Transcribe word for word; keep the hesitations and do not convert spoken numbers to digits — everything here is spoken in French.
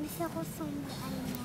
Mais ça ressemble à une...